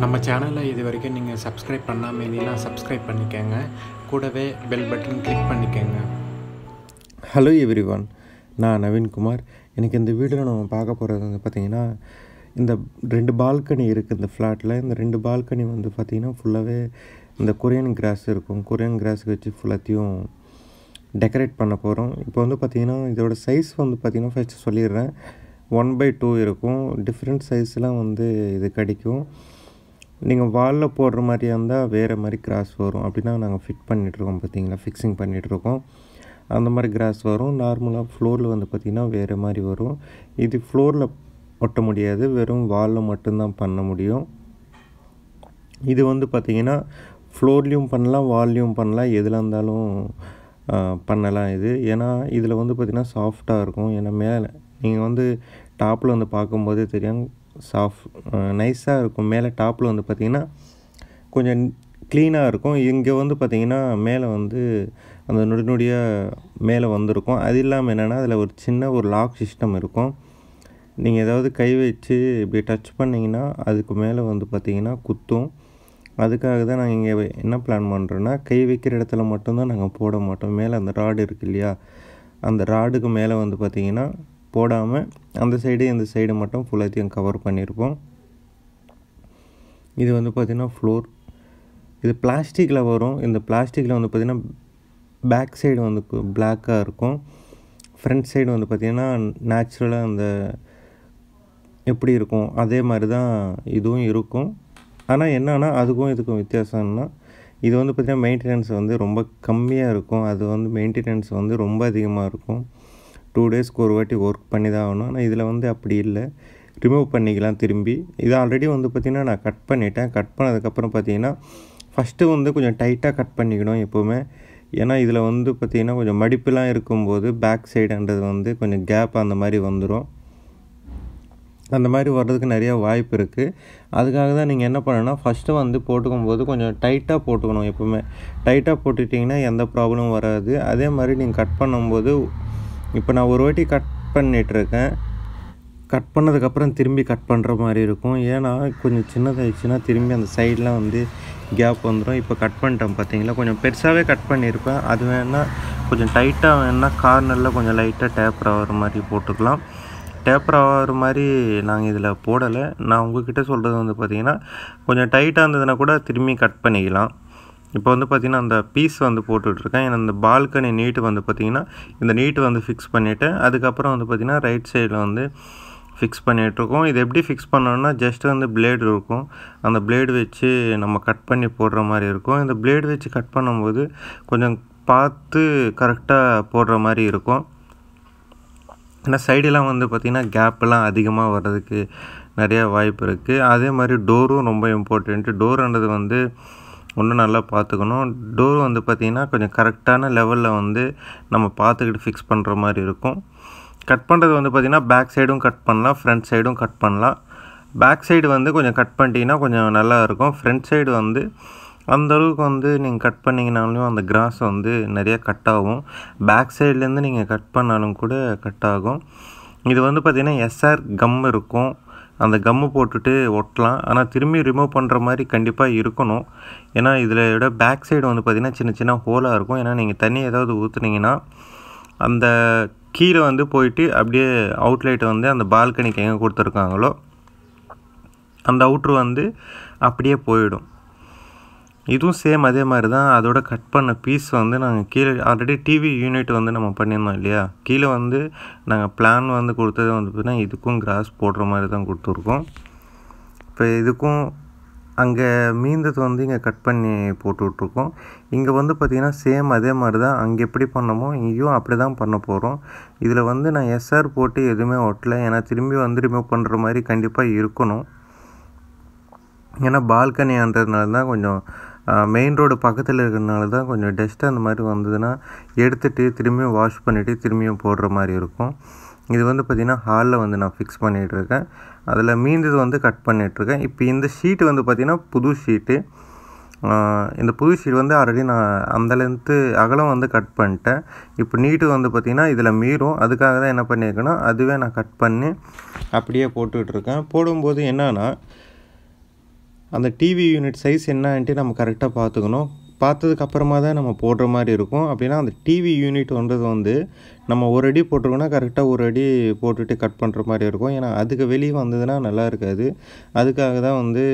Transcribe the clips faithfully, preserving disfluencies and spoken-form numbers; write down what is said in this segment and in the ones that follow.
நம்ம சேனலை இதுவரைக்கும் நீங்கள் சப்ஸ்கிரைப் பண்ணாமல் இருந்தீங்கன்னா சப்ஸ்கிரைப் பண்ணிக்கங்க, கூடவே பெல் பட்டன் கிளிக் பண்ணிக்கங்க. ஹலோ எவ்ரிவன், நான் நவீன் குமார். எனக்கு இந்த வீடியோவில் நம்ம பார்க்க போகிறது வந்து பார்த்திங்கன்னா, இந்த ரெண்டு பால்கனி இருக்குது இந்த ஃப்ளாட்டில். இந்த ரெண்டு பால்கனி வந்து பார்த்திங்கன்னா ஃபுல்லாகவே இந்த கொரியன் கிராஸ் இருக்கும். கொரியன் கிராஸுக்கு வச்சு ஃபுல்லாத்தையும் டெக்கரேட் பண்ண போகிறோம். இப்போ வந்து பார்த்திங்கன்னா இதோட சைஸ் வந்து பார்த்திங்கன்னா ஃபஸ்ட்டு சொல்லிடுறேன். ஒன் பை டூ இருக்கும். டிஃப்ரெண்ட் சைஸ்லாம் வந்து இது கிடைக்கும். நீங்கள் வாலில் போடுற மாதிரியாக இருந்தால் வேறு மாதிரி கிராஸ் வரும். அப்படின்னா நாங்கள் ஃபிட் பண்ணிகிட்ருக்கோம் பார்த்திங்களா, ஃபிக்ஸிங் பண்ணிகிட்ருக்கோம். அந்த மாதிரி கிராஸ் வரும். நார்மலாக ஃப்ளோரில் வந்து பார்த்திங்கன்னா வேறு மாதிரி வரும். இது ஃப்ளோரில் ஒட்ட முடியாது, வெறும் வாலில் மட்டும்தான் பண்ண முடியும். இது வந்து பார்த்திங்கன்னா ஃப்ளோர்லேயும் பண்ணலாம், வால்லையும் பண்ணலாம், எதில் இருந்தாலும் பண்ணலாம் இது. ஏன்னா இதில் வந்து பார்த்திங்கன்னா சாஃப்டாக இருக்கும். ஏன்னா மேலே நீங்கள் வந்து டாப்பில் வந்து பார்க்கும்போதே தெரியும், சாஃப்ட் நைஸாக இருக்கும். மேலே டாப்பில் வந்து பார்த்திங்கன்னா கொஞ்சம் க்ளீனாக இருக்கும். இங்கே வந்து பார்த்திங்கன்னா மேலே வந்து அந்த நொடி நொடியாக மேலே வந்திருக்கும். அது இல்லாமல் என்னென்னா அதில் ஒரு சின்ன ஒரு லாக் சிஸ்டம் இருக்கும். நீங்கள் ஏதாவது கை வச்சு இப்படி டச் பண்ணிங்கன்னா அதுக்கு மேலே வந்து பார்த்திங்கன்னா குத்தும். அதுக்காக தான் நாங்கள் இங்கே என்ன பிளான் பண்ணுறோன்னா, கை வைக்கிற இடத்துல மட்டும்தான் நாங்கள் போட மாட்டோம். மேலே அந்த ராடு இருக்குது இல்லையா, அந்த ராடுக்கு மேலே வந்து பார்த்திங்கன்னா போடாமல் அந்த சைடு இந்த சைடு மட்டும் ஃபுல்லாத்தையும் கவர் பண்ணியிருப்போம். இது வந்து பார்த்திங்கன்னா ஃப்ளோர். இது பிளாஸ்டிக்கில் வரும். இந்த பிளாஸ்டிக்கில் வந்து பார்த்திங்கன்னா பேக் சைடு வந்து பிளாக்காக இருக்கும். ஃப்ரண்ட் சைடு வந்து பார்த்திங்கன்னா நேச்சுரலாக அந்த எப்படி இருக்கும் அதே மாதிரி தான் இதுவும் இருக்கும். ஆனால் என்னன்னா அதுக்கும் இதுக்கும் வித்தியாசம்னா, இது வந்து பார்த்திங்கன்னா மெயின்டெனன்ஸ் வந்து ரொம்ப கம்மியாக இருக்கும். அது வந்து மெயின்டெனன்ஸ் வந்து ரொம்ப அதிகமாக இருக்கும். டூ டேஸ்க்கு ஒரு வாட்டி ஒர்க் பண்ணி தான் ஆகணும். ஆனால் இதில் வந்து அப்படி இல்லை, ரிமூவ் பண்ணிக்கலாம் திரும்பி. இது ஆல்ரெடி வந்து பார்த்திங்கன்னா நான் கட் பண்ணிட்டேன். கட் பண்ணதுக்கப்புறம் பார்த்திங்கன்னா ஃபஸ்ட்டு வந்து கொஞ்சம் டைட்டாக கட் பண்ணிக்கணும் எப்போவுமே. ஏன்னா இதில் வந்து பார்த்திங்கன்னா கொஞ்சம் மடிப்புலாம் இருக்கும்போது பேக் சைடுன்றது வந்து கொஞ்சம் கேப் அந்த மாதிரி வந்துடும். அந்த மாதிரி வர்றதுக்கு நிறையா வாய்ப்பு இருக்குது. அதுக்காக தான் நீங்கள் என்ன பண்ணணும்னா, ஃபஸ்ட்டு வந்து போட்டுக்கும் போது கொஞ்சம் டைட்டாக போட்டுக்கணும் எப்போவுமே. டைட்டாக போட்டுட்டிங்கன்னா எந்த ப்ராப்ளமும் வராது. அதே மாதிரி நீங்கள் கட் பண்ணும்போது, இப்போ நான் ஒரு வாட்டி கட் பண்ணிகிட்ருக்கேன். கட் பண்ணதுக்கப்புறம் திரும்பி கட் பண்ணுற மாதிரி இருக்கும். ஏன்னா கொஞ்சம் சின்னதாகிடுச்சுன்னா திரும்பி அந்த சைடெலாம் வந்து கேப் வந்துடும். இப்போ கட் பண்ணிட்டேன் பார்த்திங்களா, கொஞ்சம் பெருசாகவே கட் பண்ணியிருப்பேன். அது வேணால் கொஞ்சம் டைட்டாக வேணால் கார்னரில் கொஞ்சம் லைட்டாக டேப்பர் ஆகிற மாதிரி போட்டுக்கலாம். டேப்பர் ஆகிற மாதிரி நாங்கள் இதில் போடலை. நான் உங்கள்கிட்ட சொல்கிறது வந்து பார்த்திங்கன்னா கொஞ்சம் டைட்டாக இருந்ததுன்னா கூட திரும்பி கட் பண்ணிக்கலாம். இப்போ வந்து பார்த்திங்கன்னா அந்த பீஸ் வந்து போட்டுட்ருக்கேன். ஏன்னா இந்த பால்கனி நீட்டு வந்து பார்த்திங்கன்னா இந்த நீட்டு வந்து ஃபிக்ஸ் பண்ணிவிட்டு அதுக்கப்புறம் வந்து பார்த்திங்கன்னா ரைட் சைடில் வந்து ஃபிக்ஸ் பண்ணிகிட்ருக்கோம். இது எப்படி ஃபிக்ஸ் பண்ணோன்னா, ஜஸ்ட்டு வந்து பிளேடு இருக்கும். அந்த பிளேடு வச்சு நம்ம கட் பண்ணி போடுற மாதிரி இருக்கும். இந்த பிளேடு வச்சு கட் பண்ணும்போது கொஞ்சம் பார்த்து கரெக்டாக போடுற மாதிரி இருக்கும். ஏன்னா சைடெலாம் வந்து பார்த்திங்கன்னா கேப்பெலாம் அதிகமாக வர்றதுக்கு நிறையா வாய்ப்பு இருக்குது. அதே மாதிரி டோரும் ரொம்ப இம்பார்ட்டண்ட்டு. டோருன்றது வந்து ஒன்றும் நல்லா பார்த்துக்கணும். டோர் வந்து பார்த்திங்கன்னா கொஞ்சம் கரெக்டான லெவலில் வந்து நம்ம பார்த்துக்கிட்டு ஃபிக்ஸ் பண்ணுற மாதிரி இருக்கும். கட் பண்ணுறது வந்து பார்த்திங்கன்னா பேக் சைடும் கட் பண்ணலாம், ஃப்ரண்ட் சைடும் கட் பண்ணலாம். பேக் சைடு வந்து கொஞ்சம் கட் பண்ணிட்டீங்கன்னா கொஞ்சம் நல்லாயிருக்கும். ஃப்ரண்ட் சைடு வந்து அந்தளவுக்கு வந்து நீங்கள் கட் பண்ணிங்கனாலும் அந்த கிராஸ் வந்து நிறையா கட் ஆகும். பேக் சைட்லேருந்து நீங்கள் கட் பண்ணாலும் கூட கட் ஆகும். இது வந்து பார்த்திங்கன்னா எஸ்ஆர் கம் இருக்கும். அந்த கம்மு போட்டுட்டு ஒட்டலாம். ஆனால் திரும்பி ரிமூவ் பண்ணுற மாதிரி கண்டிப்பாக இருக்கணும். ஏன்னா இதில் விட பேக் சைடு வந்து பார்த்திங்கன்னா சின்ன சின்ன ஹோலாக இருக்கும். ஏன்னா நீங்கள் தண்ணி ஏதாவது ஊற்றுனீங்கன்னா அந்த கீழே வந்து போயிட்டு அப்படியே அவுட்லைட் வந்து அந்த பால்கனிக்கு எங்கே கொடுத்துருக்காங்களோ அந்த அவுட்ரு வந்து அப்படியே போயிடும். இதுவும் சேம் அதே மாதிரி தான். அதோட கட் பண்ண பீஸ் வந்து நாங்கள் கீழே ஆல்ரெடி டிவி யூனிட் வந்து நம்ம பண்ணியிருந்தோம் இல்லையா, கீழே வந்து நாங்கள் பிளான் வந்து கொடுத்தது வந்து பார்த்திங்கன்னா இதுக்கும் கிராஸ் போடுற மாதிரி தான் கொடுத்துருக்கோம். இப்போ இதுக்கும் அங்கே மீந்தது வந்து இங்கே கட் பண்ணி போட்டுட்ருக்கோம். இங்கே வந்து பார்த்திங்கன்னா சேம் அதே மாதிரி தான். அங்கே எப்படி பண்ணமோ இங்கேயும் அப்படி தான் பண்ண போகிறோம். இதில் வந்து நான் எஸ்ஆர் போட்டு எதுவுமே ஒட்டலை. ஏன்னா திரும்பி வந்து ரிமூவ் பண்ணுற மாதிரி கண்டிப்பாக இருக்கணும். ஏன்னா பால்கனின்றதுனால தான் கொஞ்சம் மெயின் ரோடு பக்கத்தில் இருக்கிறதுனால தான் கொஞ்சம் டஸ்ட்டு அந்த மாதிரி வந்ததுன்னா எடுத்துகிட்டு திரும்பியும் வாஷ் பண்ணிவிட்டு திரும்பியும் போடுற மாதிரி இருக்கும். இது வந்து பார்த்திங்கன்னா ஹாலில் வந்து நான் ஃபிக்ஸ் பண்ணிகிட்ருக்கேன். அதில் மீந்தது வந்து கட் பண்ணிகிட்ருக்கேன். இப்போ இந்த ஷீட்டு வந்து பார்த்திங்கன்னா புது ஷீட்டு. இந்த புது ஷீட் வந்து ஆல்ரெடி நான் அந்த லென்த்து அகலம் வந்து கட் பண்ணிட்டேன். இப்போ நீட்டு வந்து பார்த்திங்கன்னா இதில் மீறும். அதுக்காக தான் என்ன பண்ணியிருக்கேன்னா அதுவே நான் கட் பண்ணி அப்படியே போட்டுக்கிட்ருக்கேன். போடும்போது என்னன்னா அந்த டிவி யூனிட் சைஸ் என்னன்ட்டு நம்ம கரெக்டாக பார்த்துக்கணும். பார்த்ததுக்கப்புறமா தான் நம்ம போடுற மாதிரி இருக்கும். அப்படின்னா அந்த டிவி யூனிட்ன்றது வந்து நம்ம ஒரு அடி போட்டிருக்கோன்னா கரெக்டாக ஒரு அடி போட்டுட்டு கட் பண்ணுற மாதிரி இருக்கும். ஏன்னா அதுக்கு வெளியே வந்ததுன்னா நல்லா இருக்காது. அதுக்காக தான் வந்து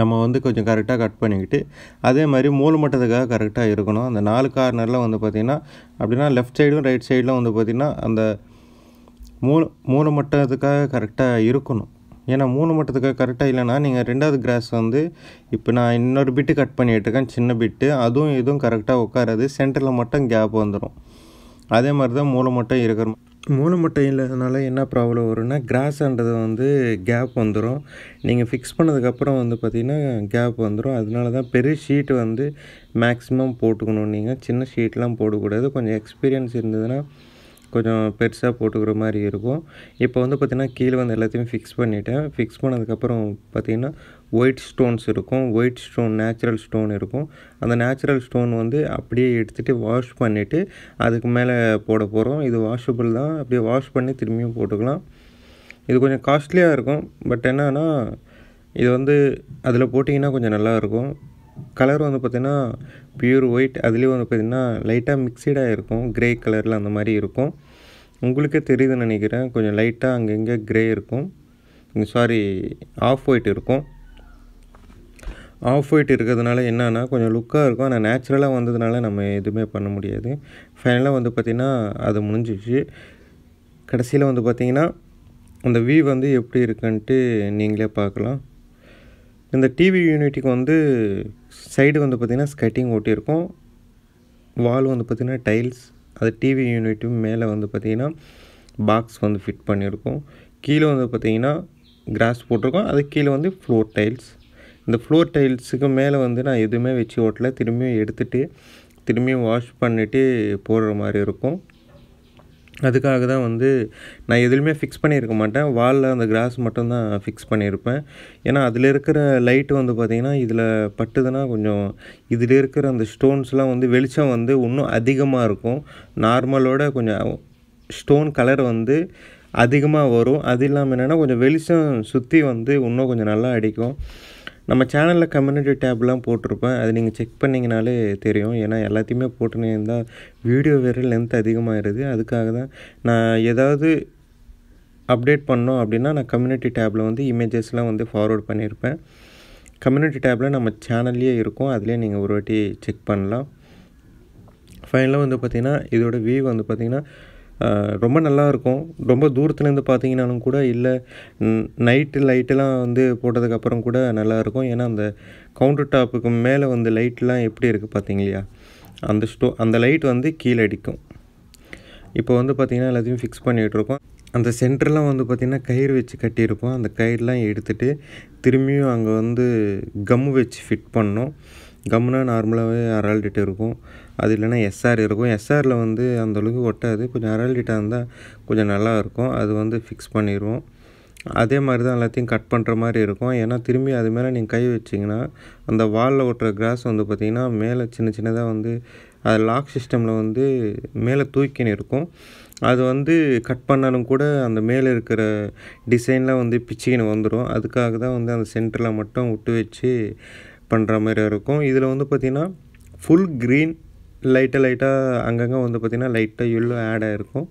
நம்ம வந்து கொஞ்சம் கரெக்டாக கட் பண்ணிக்கிட்டு அதே மாதிரி மூல மட்டத்துக்காக கரெக்டாக இருக்கணும். அந்த நாலு கார்னரில் வந்து பார்த்திங்கன்னா அப்படின்னா லெஃப்ட் சைடும் ரைட் சைடில் வந்து பார்த்திங்கன்னா அந்த மூல மூல மட்டத்துக்காக கரெக்டாக இருக்கணும். ஏன்னா மூணு மட்டத்துக்காக கரெக்டாக இல்லைன்னா நீங்கள் ரெண்டாவது கிராஸ் வந்து இப்போ நான் இன்னொரு பிட்டு கட் பண்ணிகிட்ருக்கேன், சின்ன பிட்டு, அதுவும் இதுவும் கரெக்டாக உட்காராது. சென்டரில் மட்டும் கேப் வந்துடும். அதே மாதிரி தான் மூல மட்டம் இருக்கிற மூல மட்டம் இல்லாதனால என்ன ப்ராப்ளம் வரும்னா கிராஸ்ன்றது வந்து கேப் வந்துடும். நீங்கள் ஃபிக்ஸ் பண்ணதுக்கப்புறம் வந்து பார்த்திங்கன்னா கேப் வந்துடும். அதனால தான் பெரிய ஷீட்டு வந்து மேக்ஸிமம் போட்டுக்கணும். நீங்கள் சின்ன ஷீட்லாம் போடக்கூடாது. கொஞ்சம் எக்ஸ்பீரியன்ஸ் இருந்ததுன்னா கொஞ்சம் பெருசாக போட்டுக்கிற மாதிரி இருக்கும். இப்போ வந்து பார்த்திங்கன்னா கீழே வந்து எல்லாத்தையும் ஃபிக்ஸ் பண்ணிவிட்டேன். ஃபிக்ஸ் பண்ணதுக்கப்புறம் பார்த்திங்கன்னா ஒயிட் ஸ்டோன்ஸ் இருக்கும். ஒயிட் ஸ்டோன் நேச்சுரல் ஸ்டோன் இருக்கும். அந்த நேச்சுரல் ஸ்டோன் வந்து அப்படியே எடுத்துகிட்டு வாஷ் பண்ணிவிட்டு அதுக்கு மேலே போட போகிறோம். இது வாஷபிள் தான். அப்படியே வாஷ் பண்ணி திரும்பியும் போட்டுக்கலாம். இது கொஞ்சம் காஸ்ட்லியாக இருக்கும். பட் என்னன்னா இது வந்து அதில் போட்டிங்கன்னா கொஞ்சம் நல்லாயிருக்கும். கலர் வந்து பார்த்திங்கன்னா பியூர் ஒயிட். அதுலேயும் வந்து பார்த்திங்கன்னா லைட்டாக மிக்சடாக இருக்கும். க்ரே கலரில் அந்த மாதிரி இருக்கும். உங்களுக்கே தெரியுதுன்னு நினைக்கிறேன். கொஞ்சம் லைட்டாக அங்கங்கே க்ரே இருக்கும். சாரி ஆஃப் ஒயிட் இருக்கும். ஆஃப் ஒயிட் இருக்கிறதுனால என்னென்னா கொஞ்சம் லுக்காக இருக்கும். ஆனால் நேச்சுரலாக வந்ததுனால நம்ம எதுவுமே பண்ண முடியாது. ஃபைனலாக வந்து பார்த்திங்கன்னா அது முடிஞ்சிச்சு. கடைசியில் வந்து பார்த்திங்கன்னா அந்த வீ வந்து எப்படி இருக்குன்ட்டு நீங்களே பார்க்கலாம். இந்த டிவி யூனிட்டுக்கு வந்து சைடு வந்து பார்த்திங்கன்னா ஸ்கட்டிங் ஓட்டியிருக்கும். வால் வந்து பார்த்திங்கன்னா டைல்ஸ். அது டிவி யூனிட்டு மேலே வந்து பார்த்திங்கன்னா பாக்ஸ் வந்து ஃபிட் பண்ணியிருக்கோம். கீழே வந்து பார்த்திங்கன்னா கிராஸ் போட்டிருக்கோம். அது கீழே வந்து ஃப்ளோர் டைல்ஸ். இந்த ஃப்ளோர் டைல்ஸுக்கு மேலே வந்து நான் எதுவுமே வச்சு ஓட்டலை. திரும்பியும் எடுத்துகிட்டு திரும்பியும் வாஷ் பண்ணிவிட்டு போடுற மாதிரி இருக்கும். அதுக்காக தான் வந்து நான் எதுலையுமே ஃபிக்ஸ் பண்ணியிருக்க மாட்டேன். வாலில் அந்த கிராஸ் மட்டும்தான் ஃபிக்ஸ் பண்ணியிருப்பேன். ஏன்னா அதில் இருக்கிற லைட்டு வந்து பார்த்திங்கன்னா இதில் பட்டுதுன்னா கொஞ்சம் இதில் இருக்கிற அந்த ஸ்டோன்ஸ்லாம் வந்து வெளிச்சம் வந்து இன்னும் அதிகமாக இருக்கும். நார்மலோட கொஞ்சம் ஸ்டோன் கலர் வந்து அதிகமாக வரும். அது இல்லாமல் என்னென்னா கொஞ்சம் வெளிச்சம் சுற்றி வந்து இன்னும் கொஞ்சம் நல்லா அடிக்கும். நம்ம சேனலில் கம்யூனிட்டி டேப்லாம் போட்டிருப்பேன். அது நீங்கள் செக் பண்ணிங்கனாலே தெரியும். ஏன்னா எல்லாத்தையுமே போட்டுனே இருந்தால் வீடியோ வேறு லென்த் அதிகமாகிடுது. அதுக்காக தான் நான் ஏதாவது அப்டேட் பண்ணோம் அப்படின்னா நான் கம்யூனிட்டி டேப்பில் வந்து இமேஜஸ்லாம் வந்து ஃபார்வேர்ட் பண்ணியிருப்பேன். கம்யூனிட்டி டேப்பில் நம்ம சேனல்லையே இருக்கும். அதிலே நீங்கள் ஒரு வாட்டி செக் பண்ணலாம். ஃபைனலாக வந்து பார்த்திங்கன்னா இதோட வியூ வந்து பார்த்திங்கன்னா ரொம்ப நல்லாயிருக்கும். ரொம்ப தூரத்துலேருந்து பார்த்தீங்கன்னாலும் கூட இல்லை நைட்டு லைட்டெல்லாம் வந்து போட்டதுக்கப்புறம் கூட நல்லாயிருக்கும். ஏன்னா அந்த கவுண்டர் டாப்புக்கு மேலே வந்து லைட்லாம் எப்படி இருக்குது பார்த்தீங்க இல்லையா? அந்த ஸ்டோ அந்த லைட் வந்து கீழே அடிக்கும். இப்போ வந்து பார்த்திங்கன்னா எல்லாத்தையும் ஃபிக்ஸ் பண்ணிகிட்ருக்கோம். அந்த சென்டர்லாம் வந்து பார்த்திங்கன்னா கயிறு வச்சு கட்டியிருக்கோம். அந்த கயிறுலாம் எடுத்துகிட்டு திரும்பியும் அங்கே வந்து கம் வச்சு ஃபிட் பண்ணோம். கம்னா நார்மலாகவே அரல்டிட்டு இருக்கும். அது இல்லைன்னா எஸ்ஆர் இருக்கும். எஸ்ஆரில் வந்து அந்தளவுக்கு ஒட்டாது. கொஞ்சம் அரல்டிட்டாக இருந்தால் கொஞ்சம் நல்லாயிருக்கும். அது வந்து ஃபிக்ஸ் பண்ணிடுவோம். அதே மாதிரி தான் எல்லாத்தையும் கட் பண்ணுற மாதிரி இருக்கும். ஏன்னா திரும்பி அது மேலே நீங்கள் கை வச்சிங்கன்னா அந்த வாலில் ஒட்டுற கிராஸ் வந்து பார்த்திங்கன்னா மேலே சின்ன சின்னதாக வந்து அது லாக் சிஸ்டமில் வந்து மேலே தூக்கின்னு இருக்கும். அது வந்து கட் பண்ணாலும் கூட அந்த மேலே இருக்கிற டிசைன்லாம் வந்து பிச்சுக்கின்னு வந்துடும். அதுக்காக தான் வந்து அந்த சென்டரில் மட்டும் விட்டு வச்சு பண்ணுற மாதிரி இருக்கும். இதில் வந்து பார்த்திங்கன்னா ஃபுல் க்ரீன் லைட்டாக லைட்டாக அங்கங்கே வந்து பார்த்திங்கன்னா லைட்டாக எல்லோ ஆட் ஆகிருக்கும்.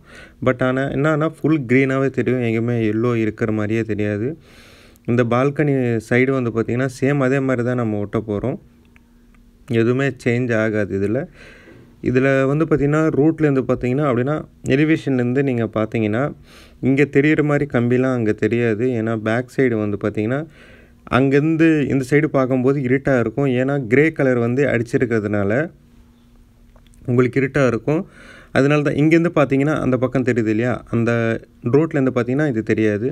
பட் ஆனால் என்னன்னா ஃபுல் க்ரீனாகவே தெரியும். எங்கேயுமே எல்லோ இருக்கிற மாதிரியே தெரியாது. இந்த பால்கனி சைடு வந்து பார்த்திங்கன்னா சேம் அதே மாதிரி தான் நம்ம ஒட்ட போகிறோம். எதுவுமே சேஞ்ச் ஆகாது. இதில் இதில் வந்து பார்த்திங்கன்னா ரூட்லேருந்து பார்த்திங்கன்னா அப்படின்னா எலிவேஷன்லேருந்து நீங்கள் பார்த்திங்கன்னா இங்கே தெரிகிற மாதிரி கம்பிலாம் அங்கே தெரியாது. ஏன்னா பேக் சைடு வந்து பார்த்திங்கன்னா அங்கேருந்து இந்த சைடு பார்க்கும்போது இருட்டாக இருக்கும். ஏன்னா க்ரே கலர் வந்து அடிச்சிருக்கிறதுனால உங்களுக்கு இருட்டாக இருக்கும். அதனால தான் இங்கேருந்து பார்த்தீங்கன்னா அந்த பக்கம் தெரியுது இல்லையா? அந்த ரோட்லேருந்து பார்த்தீங்கன்னா இது தெரியாது.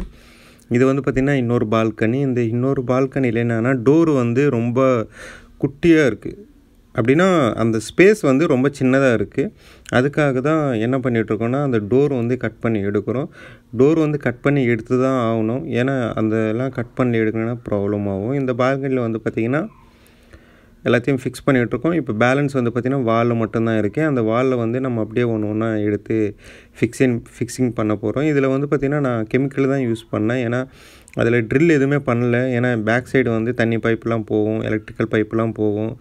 இது வந்து பார்த்திங்கன்னா இன்னொரு பால்கனி. இந்த இன்னொரு பால்கனியில் என்னென்னா டோர் வந்து ரொம்ப குட்டியாக இருக்குது. அப்படின்னா அந்த ஸ்பேஸ் வந்து ரொம்ப சின்னதாக இருக்குது. அதுக்காக தான் என்ன பண்ணிகிட்ருக்கோன்னா அந்த டோர் வந்து கட் பண்ணி எடுக்கிறோம். டோர் வந்து கட் பண்ணி எடுத்து தான் ஆகணும். ஏன்னா அந்த எல்லாம் கட் பண்ணி எடுக்கணும்னா ப்ராப்ளம் ஆகும். இந்த பால்கனியில் வந்து பார்த்திங்கன்னா எல்லாத்தையும் ஃபிக்ஸ் பண்ணிகிட்ருக்கோம். இப்போ பேலன்ஸ் வந்து பார்த்திங்கன்னா வாலில் மட்டும்தான் இருக்குது. அந்த வாலில் வந்து நம்ம அப்படியே ஒன்று ஒன்றா எடுத்து ஃபிக்ஸிங் ஃபிக்ஸிங் பண்ண போகிறோம். இதில் வந்து பார்த்திங்கன்னா நான் கெமிக்கல் தான் யூஸ் பண்ணேன். ஏன்னா அதில் ட்ரில் எதுவுமே பண்ணலை. ஏன்னா பேக் சைடு வந்து தண்ணி பைப்லாம் போகும், எலக்ட்ரிக்கல் பைப்லாம் போகும்.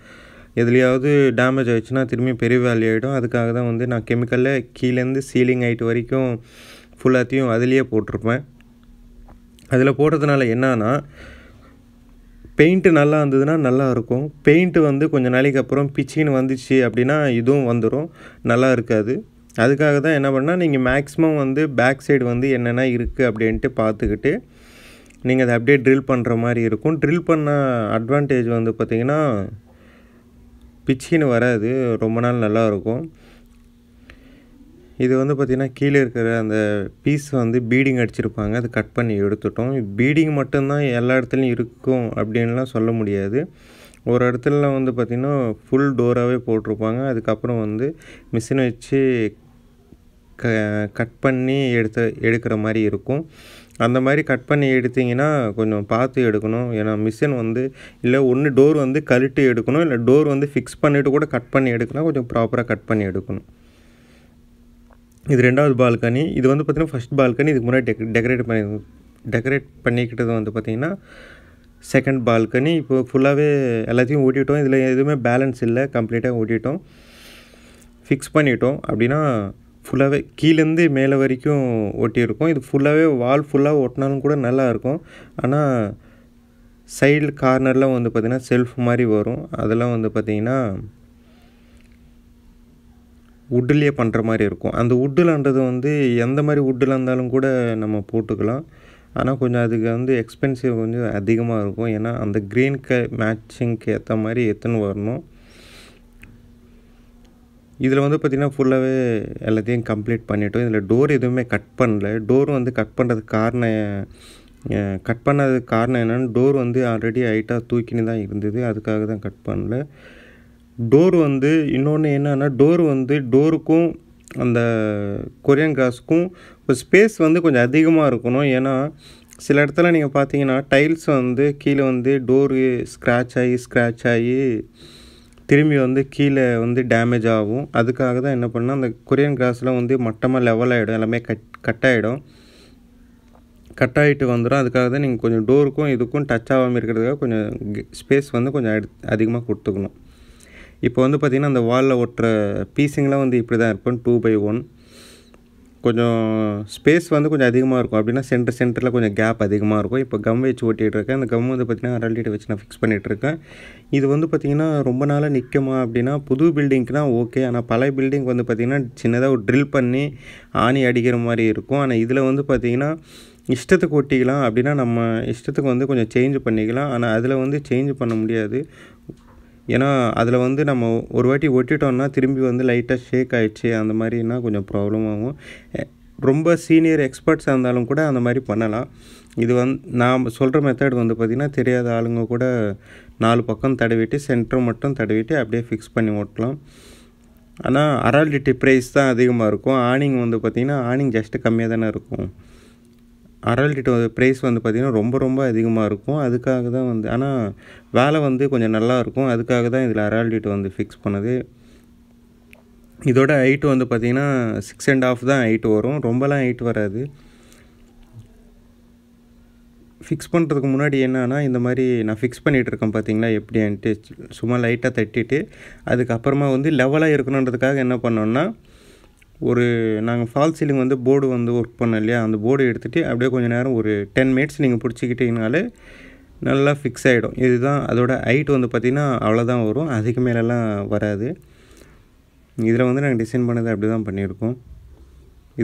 எதுலையாவது டேமேஜ் ஆகிடுச்சுன்னா திரும்பி பெரிய வேல்யூ ஆகிடும். அதுக்காக தான் வந்து நான் கெமிக்கலில் கீழேருந்து சீலிங் ஹைட் வரைக்கும் ஃபுல்லாத்தையும் அதிலேயே போட்டிருப்பேன். அதில் போடுறதுனால என்னன்னா பெயிண்ட்டு நல்லா இருந்ததுன்னா நல்லாயிருக்கும். பெயிண்ட்டு வந்து கொஞ்சம் நாளைக்கு அப்புறம் பிச்சின்னு வந்துச்சு அப்படின்னா இதுவும் வந்துடும், நல்லா இருக்காது. அதுக்காக தான் என்ன பண்ணால் நீங்கள் மேக்ஸிமம் வந்து பேக் சைடு வந்து என்னென்ன இருக்குது அப்படின்ட்டு பார்த்துக்கிட்டு நீங்கள் அதை அப்படியே ட்ரில் பண்ணுற மாதிரி இருக்கும். ட்ரில் பண்ண அட்வான்டேஜ் வந்து பார்த்திங்கன்னா பிச்சின்னு வராது, ரொம்ப நாள் நல்லாயிருக்கும். இது வந்து பார்த்திங்கன்னா கீழே இருக்கிற அந்த பீஸ் வந்து பீடிங் அடிச்சிருப்பாங்க, அது கட் பண்ணி எடுத்துட்டோம். பீடிங் மட்டும்தான் எல்லா இடத்துலையும் இருக்கும் அப்படின்லாம் சொல்ல முடியாது. ஒரு இடத்துல வந்து பார்த்திங்கன்னா ஃபுல் டோராகவே போட்டிருப்பாங்க. அதுக்கப்புறம் வந்து மிஷினை வச்சு க கட் பண்ணி எடுத்து எடுக்கிற மாதிரி இருக்கும். அந்த மாதிரி கட் பண்ணி எடுத்திங்கன்னா கொஞ்சம் பார்த்து எடுக்கணும். ஏன்னா மிஷின் வந்து இல்லை ஒன்று டோர் வந்து கழட்டி எடுக்கணும், இல்லை டோர் வந்து ஃபிக்ஸ் பண்ணிவிட்டு கூட கட் பண்ணி எடுக்கலாம். கொஞ்சம் ப்ராப்பராக கட் பண்ணி எடுக்கணும். இது ரெண்டாவது பால்கனி. இது வந்து பார்த்திங்கன்னா ஃபஸ்ட் பால்கனி. இதுக்கு முன்னாடி டெக் டெக்கரேட் பண்ணி டெக்கரேட் பண்ணிக்கிட்டது வந்து பார்த்திங்கன்னா செகண்ட் பால்கனி. இப்போ ஃபுல்லாகவே எல்லாத்தையும் ஓட்டிட்டோம். இதில் எதுவுமே பேலன்ஸ் இல்லை, கம்ப்ளீட்டாக ஓட்டிட்டோம், ஃபிக்ஸ் பண்ணிட்டோம். அப்படின்னா ஃபுல்லாகவே கீழேருந்து மேலே வரைக்கும் ஓட்டியிருக்கோம். இது ஃபுல்லாகவே வால் ஃபுல்லாக ஓட்டினாலும் கூட நல்லாயிருக்கும். ஆனால் சைடு கார்னரில் வந்து பார்த்திங்கன்னா செல்ஃப் மாதிரி வரும். அதெல்லாம் வந்து பார்த்திங்கன்னா உட்டுலேயே பண்ணுற மாதிரி இருக்கும். அந்த உட்டுலான்றது வந்து எந்த மாதிரி உட்டில் இருந்தாலும் கூட நம்ம போட்டுக்கலாம். ஆனால் கொஞ்சம் அதுக்கு வந்து எக்ஸ்பென்சிவ் கொஞ்சம் அதிகமாக இருக்கும். ஏன்னா அந்த க்ரீன் க மேட்சிங்க்கு ஏற்ற மாதிரி எத்தனை வரணும். இதில் வந்து பார்த்திங்கன்னா ஃபுல்லாகவே எல்லாத்தையும் கம்ப்ளீட் பண்ணிட்டோம். இதில் டோர் எதுவுமே கட் பண்ணல. டோர் வந்து கட் பண்ணுறதுக்கு காரணம் கட் பண்ணதுக்கு காரணம் என்னென்னா டோர் வந்து ஆல்ரெடி ஹைட்டாக தூக்கின்னு தான் இருந்தது, அதுக்காக தான் கட் பண்ணல. டோர் வந்து இன்னொன்று என்னன்னா டோர் வந்து டோருக்கும் அந்த கொரியன் கிராஸுக்கும் இப்போ ஸ்பேஸ் வந்து கொஞ்சம் அதிகமாக இருக்கணும். ஏன்னா சில இடத்துல நீங்கள் பார்த்தீங்கன்னா டைல்ஸ் வந்து கீழே வந்து டோரு ஸ்க்ராட்ச் ஆகி ஸ்க்ராட்ச் ஆகி திரும்பி வந்து கீழே வந்து டேமேஜ் ஆகும். அதுக்காக தான் என்ன பண்ணால் அந்த கொரியன் கிராஸில் வந்து மட்டமாக லெவல் ஆகிடும், எல்லாமே கட் கட் ஆகிடும் கட் ஆகிட்டு வந்துடும். அதுக்காக தான் நீங்கள் கொஞ்சம் டோருக்கும் இதுக்கும் டச் ஆகாமல் இருக்கிறதுக்காக கொஞ்சம் ஸ்பேஸ் வந்து கொஞ்சம் அதிகமாக கொடுத்துக்கணும். இப்போ வந்து பார்த்திங்கன்னா அந்த வாலில் ஒட்டுற பீஸிங்லாம் வந்து இப்படி தான் இருப்போம், டூ பை ஒன். கொஞ்சம் ஸ்பேஸ் வந்து கொஞ்சம் அதிகமாக இருக்கும். அப்படின்னா சென்டர் சென்டரில் கொஞ்சம் கேப் அதிகமாக இருக்கும். இப்போ கம் வச்சு ஓட்டிகிட்ருக்கேன். அந்த கம் வந்து பார்த்திங்கன்னா அரல்டேட் வச்சு நான் ஃபிக்ஸ் பண்ணிகிட்ருக்கேன். இது வந்து பார்த்திங்கன்னா ரொம்ப நாளாக நிற்குமா அப்படின்னா புது பில்டிங்க்குனால் ஓகே. ஆனால் பழைய பில்டிங் வந்து பார்த்திங்கன்னா சின்னதாக ஒரு ட்ரில் பண்ணி ஆணி அடிக்கிற மாதிரி இருக்கும். ஆனால் இதில் வந்து பார்த்திங்கன்னா இஷ்டத்துக்கு ஓட்டிக்கலாம். அப்படின்னா நம்ம இஷ்டத்துக்கு வந்து கொஞ்சம் சேஞ்ச் பண்ணிக்கலாம். ஆனால் அதில் வந்து சேஞ்ச் பண்ண முடியாது. ஏன்னா அதில் வந்து நம்ம ஒரு வாட்டி ஒட்டிட்டோம்னா திரும்பி வந்து லைட்டாக ஷேக் ஆகிடுச்சு அந்த மாதிரினா கொஞ்சம் ப்ராப்ளம் ஆகும். ரொம்ப சீனியர் எக்ஸ்பர்ட்ஸாக இருந்தாலும் கூட அந்த மாதிரி பண்ணலாம். இது வந்து நான் சொல்கிற மெத்தட் வந்து பார்த்திங்கன்னா தெரியாத ஆளுங்க கூட நாலு பக்கம் தடவிட்டு சென்டர் மட்டும் தடவிட்டு அப்படியே ஃபிக்ஸ் பண்ணி ஓட்டலாம். ஆனால் அரால்டிட்டி ப்ரைஸ் தான் அதிகமாக இருக்கும். ஆர்னிங் வந்து பார்த்திங்கன்னா ஆர்னிங் ஜஸ்ட்டு கம்மியாக தானே இருக்கும். அரல்டிட்ட ப்ரைஸ் வந்து பார்த்திங்கன்னா ரொம்ப ரொம்ப அதிகமாக இருக்கும். அதுக்காக தான் வந்து ஆனால் வேலை வந்து கொஞ்சம் நல்லாயிருக்கும். அதுக்காக தான் இதில் அரல்டிட்ட வந்து ஃபிக்ஸ் பண்ணுது. இதோட ஹைட்டு வந்து பார்த்திங்கன்னா சிக்ஸ் அண்ட் ஆஃப் தான் ஹைட்டு வரும், ரொம்பலாம் ஹைட் வராது. ஃபிக்ஸ் பண்ணுறதுக்கு முன்னாடி என்னன்னா இந்த மாதிரி நான் ஃபிக்ஸ் பண்ணிகிட்ருக்கேன் பார்த்திங்களா எப்படின்ட்டு சும்மா லைட்டாக தட்டிட்டு அதுக்கப்புறமா வந்து லெவலாக இருக்கணுன்றதுக்காக என்ன பண்ணோன்னா ஒரு நாங்கள் ஃபால் சீலிங் வந்து போர்டு வந்து ஒர்க் பண்ணோம் இல்லையா, அந்த போர்டு எடுத்துகிட்டு அப்படியே கொஞ்சம் நேரம் ஒரு டென் மினிட்ஸ் நீங்கள் பிடிச்சிக்கிட்டிங்கனாலே நல்லா ஃபிக்ஸ் ஆகிடும். இதுதான் அதோட ஹைட் வந்து பார்த்திங்கன்னா அவ்வளோதான் வரும், அதுக்கு மேலெலாம் வராது. இதில் வந்து நாங்கள் டிசைன் பண்ணது அப்படி தான் பண்ணியிருக்கோம்.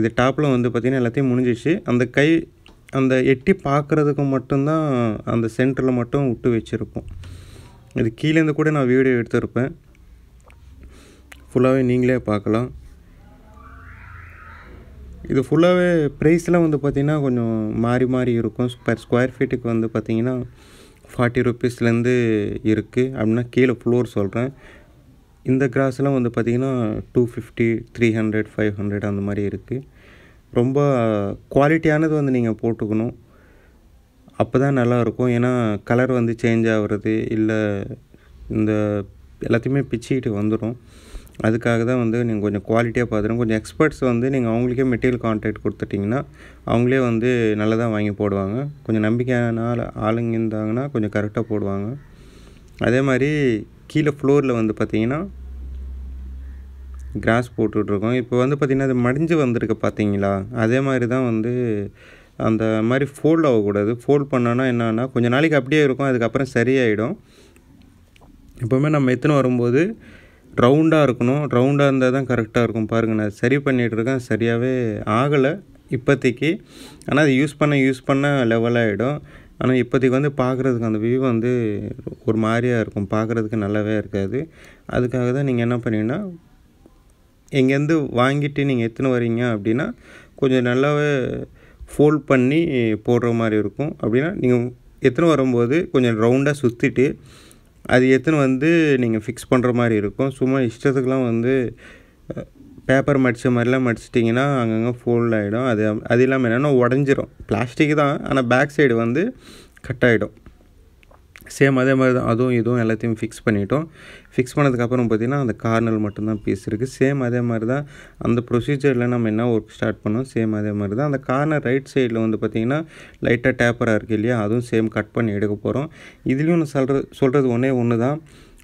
இது டாப்பில் வந்து பார்த்திங்கன்னா எல்லாத்தையும் முடிஞ்சிச்சு. அந்த கை அந்த எட்டி பார்க்குறதுக்கு மட்டும்தான் அந்த சென்டரில் மட்டும் விட்டு வச்சுருப்போம். இது கீழேருந்து கூட நான் வீடியோ எடுத்திருப்பேன், ஃபுல்லாகவே நீங்களே பார்க்கலாம். இது ஃபுல்லாகவே ப்ரைஸ்லாம் வந்து பார்த்திங்கன்னா கொஞ்சம் மாறி மாறி இருக்கும். ஸ்கொயர் ஸ்கொயர் ஃபீட்டுக்கு வந்து பார்த்திங்கன்னா ஃபார்ட்டி ருப்பீஸ்லேருந்து இருக்குது. அப்படின்னா கீழே ஃப்ளோர் சொல்கிறேன். இந்த கிராஸ்லாம் வந்து பார்த்திங்கன்னா two fifty three hundred five hundred அந்த மாதிரி இருக்குது. ரொம்ப குவாலிட்டியானது வந்து நீங்கள் போட்டுக்கணும், அப்போ தான் நல்லாயிருக்கும். ஏன்னா கலர் வந்து சேஞ்ச் ஆகிறது இல்லை இந்த எல்லாத்தையுமே பிச்சிட்டு வந்துரும் அதுக்காக தான் வந்து நீங்க கொஞ்சம் குவாலிட்டியா பாத்துறோம் கொஞ்சம் எக்ஸ்பர்ட்ஸ் வந்து நீங்க அவங்களுக்கு மெட்டீரியல் கான்ட்ராக்ட் கொடுத்துட்டீங்கன்னா அவங்களே வந்து நல்லா தான் வாங்கி போடுவாங்க கொஞ்சம் நம்பிக்கையான ஆளுங்க இருந்தாங்கனா கொஞ்சம் கரெக்ட்டா போடுவாங்க அதே மாதிரி கீழ ஃப்ளோர்ல வந்து பாத்தீங்கன்னா கிராஸ் போட்டுட்டு இருக்கோம் இப்போ வந்து பாத்தீங்கன்னா அது மடிஞ்சு வந்திருக்கு பாத்தீங்களா அதே மாதிரி தான் வந்து அந்த மாதிரி ஃபோல்ட் ஆக கூடாது ஃபோல்ட் பண்ணானா என்னன்னா கொஞ்ச நாளைக்கு அப்படியே இருக்கும் அதுக்கு அப்புறம் சரியாயிடும் இப்போமே நம்ம எத்துன வரும்போது ரவுண்டா இருக்கணும் ரவுண்டா இருந்தா தான் கரெக்ட்டா இருக்கும் பாருங்க நான் சரி பண்ணிட்டு இருக்கேன் சரியாவே ஆகல இப்போதைக்கு ஆனா அது யூஸ் பண்ண யூஸ் பண்ண லெவல் ஆயிடும் ஆனா இப்போதைக்கு வந்து பாக்குறதுக்கு அந்த வியூ வந்து ஒரு மாதிரியா இருக்கும் பாக்குறதுக்கு நல்லாவே இருக்காது அதுக்காக தான் நீங்க என்ன பண்ணீங்கன்னா எங்க இருந்து வாங்கிட்டு நீங்க எத்துன வரீங்க அப்படினா கொஞ்சம் நல்லாவே ஃபோல்ட் பண்ணி போடுற மாதிரி இருக்கும் அப்படினா நீங்க எத்துன வரும்போது கொஞ்சம் ரவுண்டா சுத்திட்டு அது எத்தனை வந்து நீங்க ஃபிக்ஸ் பண்ற மாதிரி இருக்கும் சும்மா இஷ்டத்துக்குலாம் வந்து பேப்பர் மடிச்ச மாதிரில மடிச்சிட்டீங்கனா அங்கங்க ஃபோல்ட் ஆயிடும் அது அதிலாம என்னன்னா உடைஞ்சிரும் பிளாஸ்டிக் தான் ஆனா பேக் சைடு வந்து கட் ஆயிடும் சேம் அதே மாதிரி தான் அதுவும் இதுவும் எல்லாத்தையும் ஃபிக்ஸ் பண்ணிட்டோம் ஃபிக்ஸ் பண்ணதுக்கு அப்புறம் பாத்தீனா அந்த கார்னர் மட்டும் தான் பீஸ் இருக்கு சேம் அதே மாதிரி தான் அந்த ப்ரொசீஜர்ல நாம என்ன வொர்க் ஸ்டார்ட் பண்ணோம் சேம் அதே மாதிரி தான் அந்த கார்னர் ரைட் சைடுல வந்து பாத்தீங்கன்னா லைட்டா டேப்பரா இருக்கு இல்லையா அதுவும் சேம் கட் பண்ணி எடுக்க போறோம் இதுலயும் நான் சொல்ற சொல்றது ஒண்ணே ஒண்ணு தான்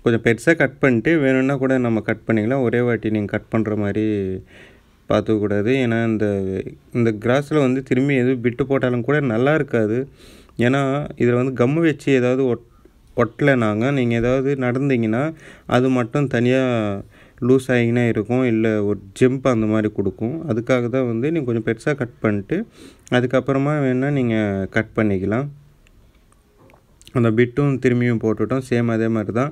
கொஞ்சம் பெருசா கட் பண்ணிட்டு வேணும்னா கூட நம்ம கட் பண்ணிக்கலாம் ஒரே வாட்டி நீங்க கட் பண்ற மாதிரி பாத்து கூடாது ஏனா இந்த இந்த கிராஸ்ல வந்து திரும்பி எது பிட் போட்டாலும் கூட நல்லா இருக்காது ஏனா இதுல வந்து கம் வெச்சி ஏதாவது ஒட்டலனாங்க நீங்க ஏதாவது நடந்தீங்கனா அது மட்டும் தனியா லூஸ் ஆயினா இருக்கும் இல்ல ஒரு ஜம்ப் அந்த மாதிரி கொடுக்கும் அதுக்காக தான் வந்து நீங்க கொஞ்சம் பெருசா கட் பண்ணிட்டு அதுக்கு அப்புறமா வேணா நீங்க கட் பண்ணிக்கலாம் அந்த பிட்டும் திரும்பியும் போட்டுட்டோம் சேம் அதே மாதிரி தான்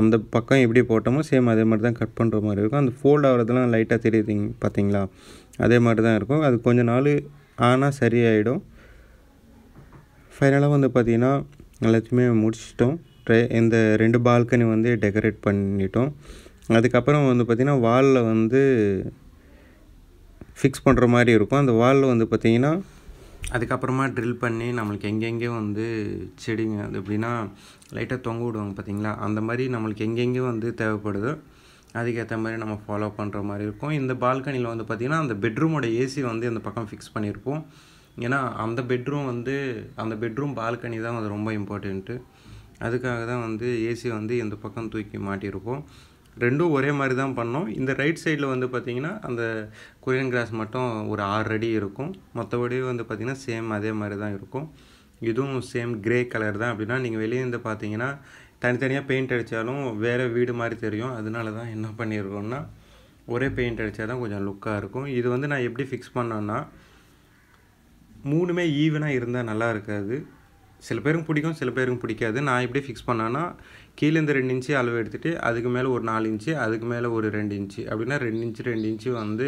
அந்த பக்கம் எப்படி போட்டோமோ சேம் அதே மாதிரி தான் கட் பண்ற மாதிரி இருக்கும் அந்த ஃபோல்ட் ஆவறதெல்லாம் லைட்டா தெரியுதுங்க பாத்தீங்களா அதே மாதிரி தான் இருக்கும் அது கொஞ்ச நாள் ஆனா சரியாயிடும் ஃபைனலா வந்து பாத்தீனா எல்லாத்தையுமே முடிச்சிட்டோம் இந்த ரெண்டு பால்கனி வந்து டெக்கரேட் பண்ணிட்டோம் அதுக்கு அப்புறம் வந்து பாத்தீனா வால்ல வந்து ஃபிக்ஸ் பண்ற மாதிரி இருக்கும் அந்த வால்ல வந்து பாத்தீனா அதுக்கு அப்புறமா ட்ரில் பண்ணி நமக்கு எங்க எங்க வந்து செடிங்க அப்படினா லைட்டா தொங்க விடுவாங்க பாத்தீங்களா அந்த மாதிரி நமக்கு எங்க எங்க வந்து தேவைப்படுது அதுக்கு ஏத்த மாதிரி நம்ம ஃபாலோ பண்ற மாதிரி இருக்கும் இந்த பால்கனில வந்து பாத்தீனா அந்த பெட்ரூமோட ஏசி வந்து இந்த பக்கம் ஃபிக்ஸ் பண்ணிருப்போம் ஏனா அந்த பெட்ரூம் வந்து அந்த பெட்ரூம் பால்கனி தான் அது ரொம்ப இம்பார்ட்டன்ட் அதுக்காக தான் வந்து ஏசி வந்து இந்த பக்கம் தூக்கி மாட்டிருப்போம் ரெண்டும் ஒரே மாதிரி தான் பண்ணோம் இந்த ரைட் சைடுல வந்து பாத்தீங்கன்னா அந்த கொரியன் கிராஸ் மட்டும் ஒரு ஆறு அடி இருக்கும் மொத்தவடி வந்து பாத்தீங்கன்னா சேம் அதே மாதிரி தான் இருக்கும் இதுவும் சேம் கிரே கலர் தான் அப்படினா நீங்க வெளிய இருந்து பாத்தீங்கன்னா தனித்தனியா பெயிண்ட் அடிச்சாலும் வேற வீடு மாதிரி தெரியும் அதனால தான் என்ன பண்ணிருக்கோம்னா ஒரே பெயிண்ட் அடிச்சா தான் கொஞ்சம் லுக்கா இருக்கும் இது வந்து நான் எப்படி ஃபிக்ஸ் பண்ணேன்னா मूणु में ஈவனா இருந்தா நல்லா இருக்காது சில பேருக்கு பிடிக்கும் சில பேருக்கு பிடிக்காது நான் இப்படி ஃபிக்ஸ் பண்ணானா கீழ இருந்து ரெண்டு இன்ச் அளவு எடுத்துட்டு அதுக்கு மேல ஒரு நாலு இன்ச் அதுக்கு மேல ஒரு ரெண்டு இன்ச் அப்படினா ரெண்டு இன்ச் ரெண்டு இன்ச் வந்து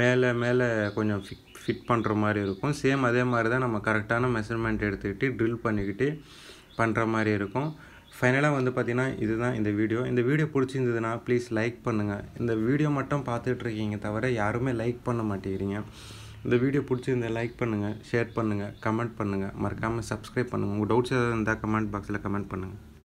மேல மேல கொஞ்சம் ஃபிட் பண்ற மாதிரி இருக்கும் சேம் அதே மாதிரி தான் நம்ம கரெக்ட்டான மெஷர்மென்ட் எடுத்துட்டு ட்ரில் பண்ணிக்கிட்டு பண்ற மாதிரி இருக்கும் ஃபைனலா வந்து பாத்தீனா இதுதான் இந்த வீடியோ இந்த வீடியோ பிடிச்சிருந்ததுனா ப்ளீஸ் லைக் பண்ணுங்க இந்த வீடியோ மட்டும் பார்த்துட்டு இருக்கீங்க தவிர யாருமே லைக் பண்ண மாட்டீங்க இந்த வீடியோ பிடிச்சிருந்தா லைக் பண்ணுங்க ஷேர் பண்ணுங்க கமெண்ட் பண்ணுங்க மறக்காம Subscribe பண்ணுங்க உங்க டவுட்ஸ் ஏதாவது இருந்தா கமெண்ட் பாக்ஸ்ல கமெண்ட் பண்ணுங்க